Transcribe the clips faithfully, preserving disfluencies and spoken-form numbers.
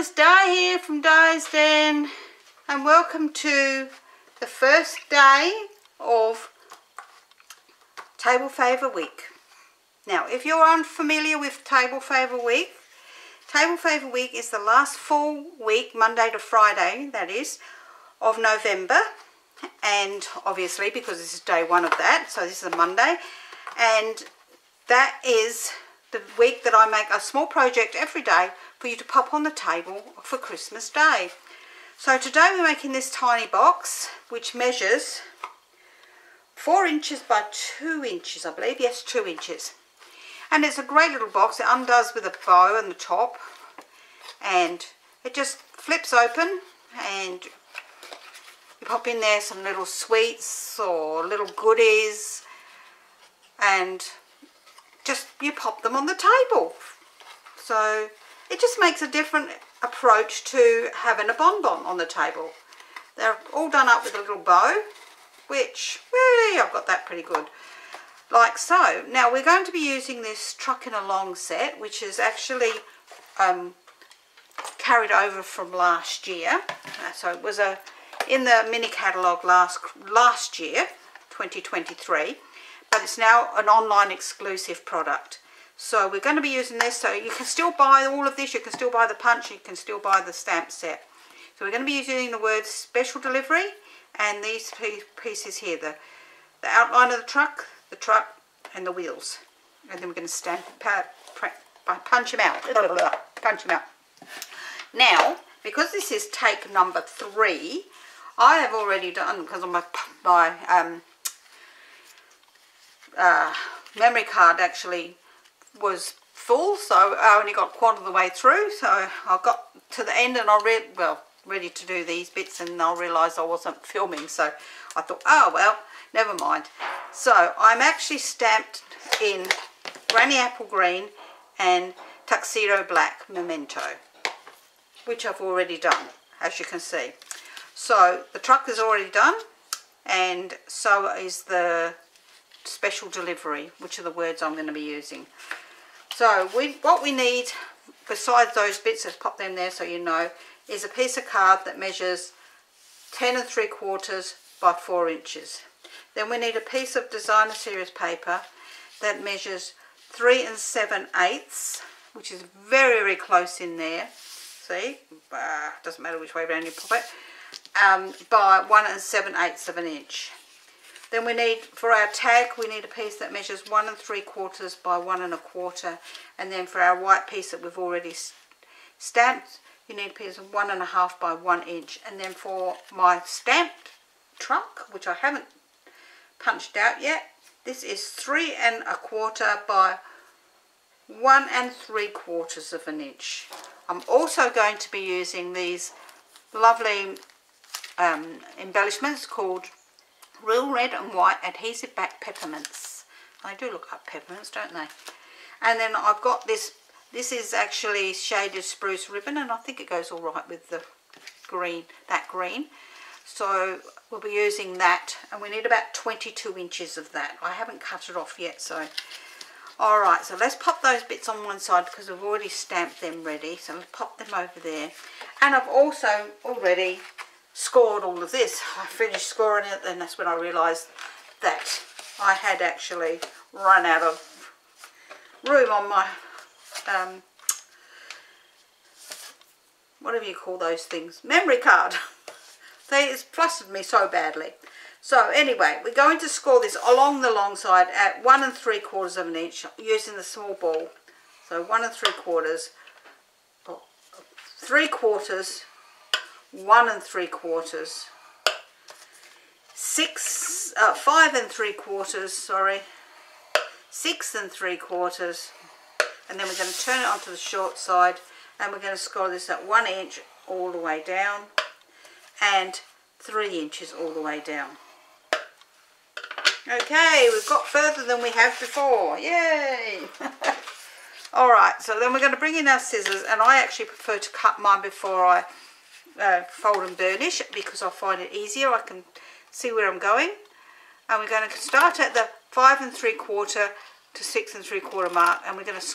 it's Di here from Di's Den, and welcome to the first day of Table Favour Week. Now, if you're unfamiliar with Table Favour Week, Table Favour Week is the last full week, Monday to Friday, that is, of November. And obviously, because this is day one of that, so this is a Monday, and that is the week that I make a small project every day for you to pop on the table for Christmas Day. So today we're making this tiny box, which measures four inches by two inches, I believe. Yes, two inches. And it's a great little box. It undoes with a bow on the top, and it just flips open, and you pop in there some little sweets or little goodies, and just you pop them on the table. So it just makes a different approach to having a bonbon on the table. They're all done up with a little bow, which, well, I've got that pretty good, like so. Now we're going to be using this Trucking Along set, which is actually um, carried over from last year. So it was a in the mini catalogue last last year, twenty twenty-three, but it's now an online exclusive product. So we're going to be using this, so you can still buy all of this, you can still buy the punch, you can still buy the stamp set. So we're going to be using the words special delivery and these pieces here, the, the outline of the truck, the truck and the wheels. And then we're going to stamp, pa, pa, punch them out, punch them out. Now, because this is take number three, I have already done, because of my, my um, uh, memory card actually was full, so I only got quarter of the way through, so I got to the end and I read well ready to do these bits, and I realized I wasn't filming, so I thought, oh well, never mind. So I'm actually stamped in Granny Apple Green and Tuxedo Black Memento, which I've already done, as you can see. So the truck is already done, and so is the special delivery, which are the words I'm going to be using. So we, what we need, besides those bits, let's pop them there so you know, is a piece of card that measures ten and three quarters by four inches. Then we need a piece of Designer Series paper that measures three and seven eighths, which is very, very close in there. See, bah, doesn't matter which way around you pop it, um, by one and seven eighths of an inch. Then we need, for our tag, we need a piece that measures one and three quarters by one and a quarter. And then for our white piece that we've already stamped, you need a piece of one and a half by one inch. And then for my stamped truck, which I haven't punched out yet, this is three and a quarter by one and three quarters of an inch. I'm also going to be using these lovely um, embellishments called Real Red and White adhesive back peppermints. They do look like peppermints, don't they? And then I've got this, this is actually Shaded Spruce ribbon, and I think it goes all right with the green, that green. So we'll be using that, and we need about twenty-two inches of that. I haven't cut it off yet, so. All right, so let's pop those bits on one side because we've already stamped them ready. So let's pop them over there. And I've also already scored all of this. I finished scoring it, and that's when I realized that I had actually run out of room on my um whatever you call those things, memory card. They, it's flustered me so badly. So anyway, we're going to score this along the long side at one and three quarters of an inch using the small ball. So one and three quarters, oh, three quarters, one and three quarters, six, uh, five and three quarters, sorry, six and three quarters, and then we're going to turn it onto the short side, and we're going to score this at one inch all the way down, and three inches all the way down. Okay, we've got further than we have before, yay! Alright, so then we're going to bring in our scissors, and I actually prefer to cut mine before I Uh, fold and burnish, because I find it easier. I can see where I'm going, and we're going to start at the five and three quarter to six and three quarter mark, and we're going to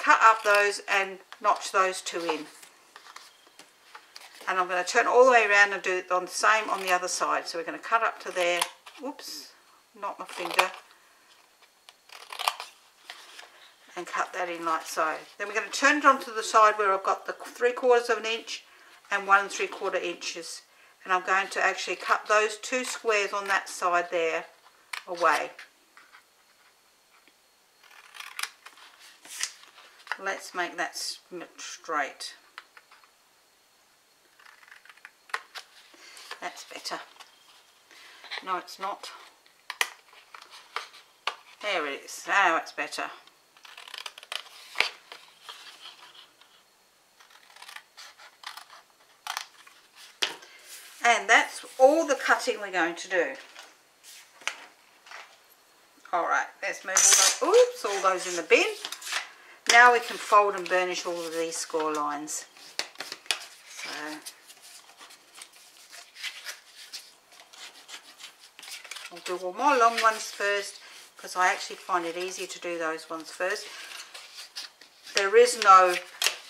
cut up those and notch those two in. And I'm going to turn all the way around and do it on the same on the other side. So we're going to cut up to there. Oops, not my finger. And cut that in like so. Then we're going to turn it onto the side where I've got the three quarters of an inch and one and three quarter inches. And I'm going to actually cut those two squares on that side there away. Let's make that straight. That's better. No, it's not. There it is. Now it's better. And that's all the cutting we're going to do. Alright, let's move all those, oops, all those in the bin. Now we can fold and burnish all of these score lines. So, I'll do all my long ones first because I actually find it easier to do those ones first. There is no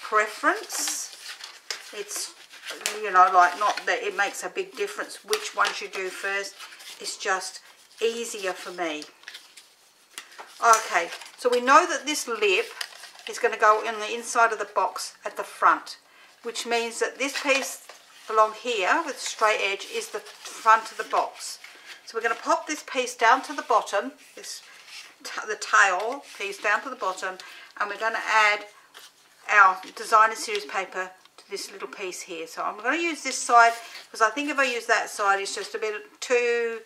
preference. It's, you know, like not that it makes a big difference which ones you do first. It's just easier for me. Okay, so we know that this lip is going to go in the inside of the box at the front, which means that this piece along here with the straight edge is the front of the box. So we're going to pop this piece down to the bottom, this the tail piece down to the bottom, and we're going to add our Designer Series paper to this little piece here. So I'm going to use this side because I think if I use that side it's just a bit too,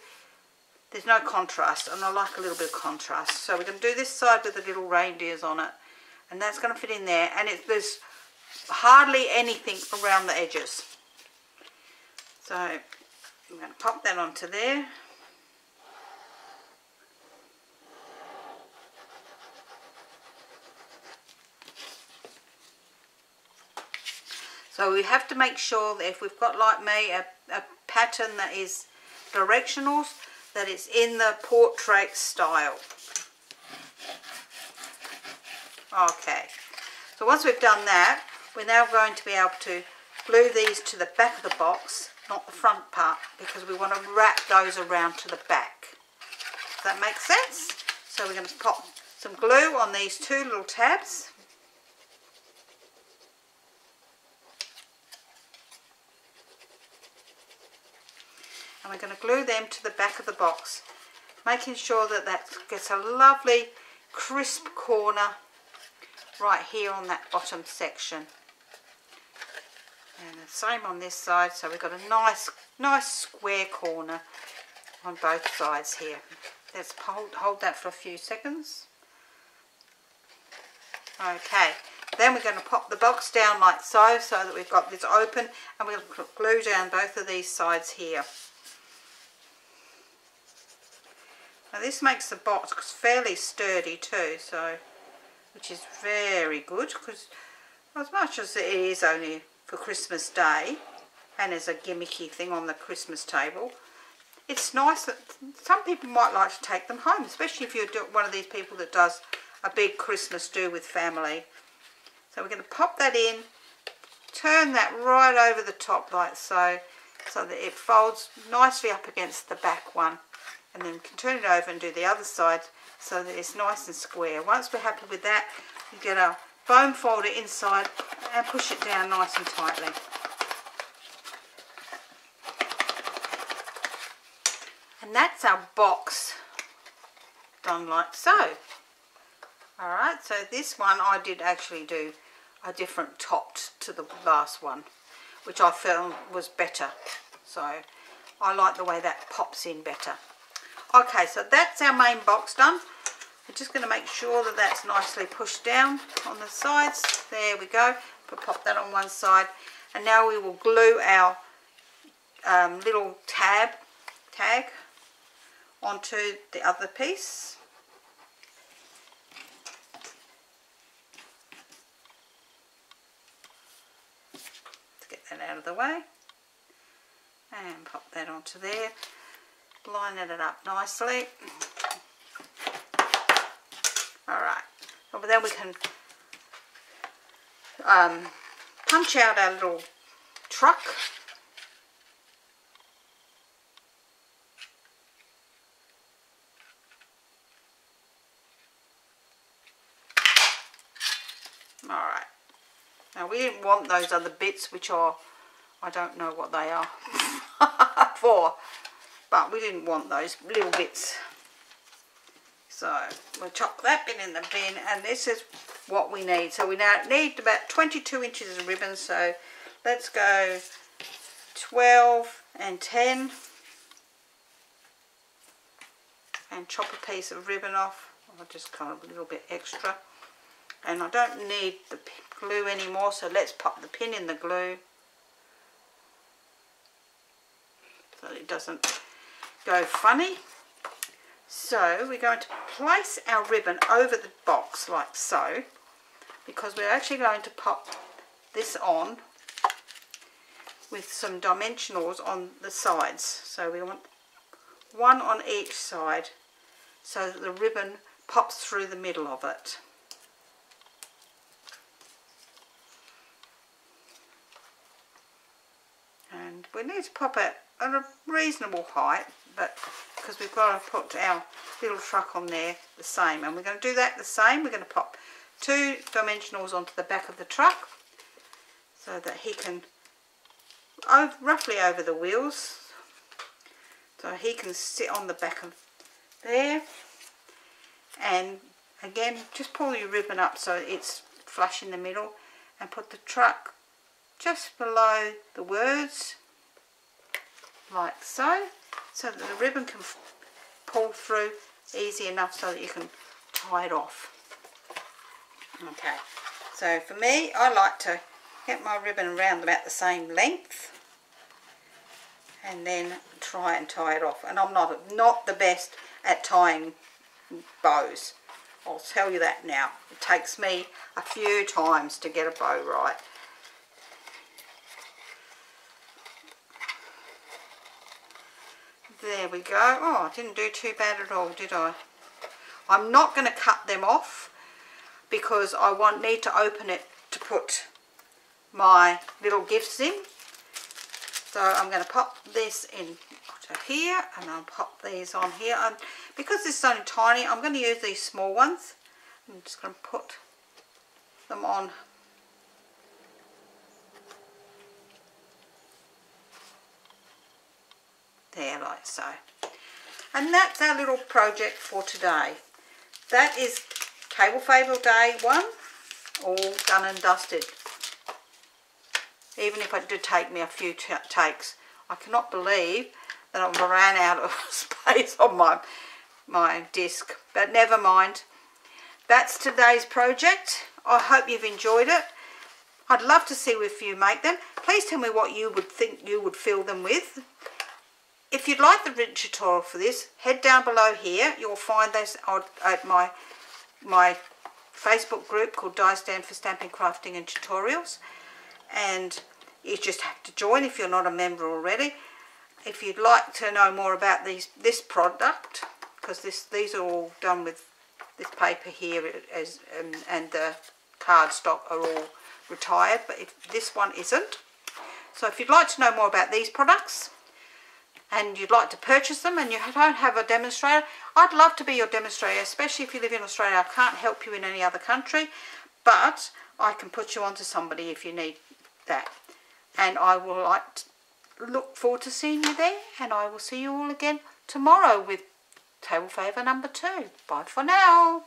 there's no contrast, and I like a little bit of contrast. So we're going to do this side with the little reindeers on it. And that's going to fit in there, and it, there's hardly anything around the edges. So I'm going to pop that onto there. So we have to make sure that if we've got, like me, a, a pattern that is directional, that it's in the portrait style. Okay, so once we've done that, we're now going to be able to glue these to the back of the box, not the front part, because we want to wrap those around to the back. Does that make sense? So we're going to pop some glue on these two little tabs. And we're going to glue them to the back of the box, making sure that that gets a lovely crisp corner right here on that bottom section, and the same on this side. So we've got a nice nice square corner on both sides here. Let's hold, hold that for a few seconds. Okay, then we're going to pop the box down like so, so that we've got this open, and we'll glue down both of these sides here. Now this makes the box fairly sturdy too, so which is very good, because as much as it is only for Christmas Day and as a gimmicky thing on the Christmas table, it's nice that some people might like to take them home, especially if you're one of these people that does a big Christmas do with family. So we're going to pop that in, turn that right over the top like so, so that it folds nicely up against the back one, and then we can turn it over and do the other side, so that it's nice and square. Once we're happy with that, you get our foam folder inside and push it down nice and tightly. And that's our box done like so. Alright, so this one I did actually do a different top to the last one, which I felt was better. So I like the way that pops in better. Okay, so that's our main box done. We're just going to make sure that that's nicely pushed down on the sides. There we go. We'll pop that on one side. And now we will glue our um, little tab tag onto the other piece. Let's get that out of the way. And pop that onto there. Line it up nicely. Alright, well, then we can um, punch out our little truck. Alright, now we didn't want those other bits, which are, I don't know what they are for, but we didn't want those little bits. So we'll chuck that bit in the bin, and this is what we need. So we now need about twenty-two inches of ribbon, so let's go twelve and ten and chop a piece of ribbon off. I'll just cut a little bit extra, and I don't need the glue anymore, so let's pop the pin in the glue so it doesn't go funny. So we're going to place our ribbon over the box like so, because we're actually going to pop this on with some dimensionals on the sides. So we want one on each side so that the ribbon pops through the middle of it. And we need to pop it at a reasonable height, but because we've got to put our little truck on there the same, and we're going to do that the same. We're going to pop two dimensionals onto the back of the truck so that he can over, roughly over the wheels, so he can sit on the back of there. And again, just pull your ribbon up so it's flush in the middle, and put the truck just below the words like so, so that the ribbon can pull through easy enough so that you can tie it off. Okay, so for me, I like to get my ribbon around about the same length and then try and tie it off. And I'm not not the best at tying bows, I'll tell you that now. It takes me a few times to get a bow right. There we go. Oh, I didn't do too bad at all, did I? I'm not going to cut them off because I want need to open it to put my little gifts in. So I'm going to pop this in to here, and I'll pop these on here. And because this is only tiny, I'm going to use these small ones. I'm just going to put them on. There, like so. And that's our little project for today. That is Table Fable Day one, all done and dusted. Even if it did take me a few takes, I cannot believe that I ran out of space on my, my disc. But never mind. That's today's project. I hope you've enjoyed it. I'd love to see if you make them. Please tell me what you would think you would fill them with. If you'd like the written tutorial for this, head down below here. You'll find this at my, my Facebook group called Di's Den for Stamping, Crafting and Tutorials. And you just have to join if you're not a member already. If you'd like to know more about these, this product, because this, these are all done with this paper here, as, and, and the cardstock are all retired, but if, this one isn't. So if you'd like to know more about these products, and you'd like to purchase them, and you don't have a demonstrator, I'd love to be your demonstrator, especially if you live in Australia. I can't help you in any other country, but I can put you on to somebody if you need that. And I will like to look forward to seeing you there, and I will see you all again tomorrow with Table Favour number two. Bye for now.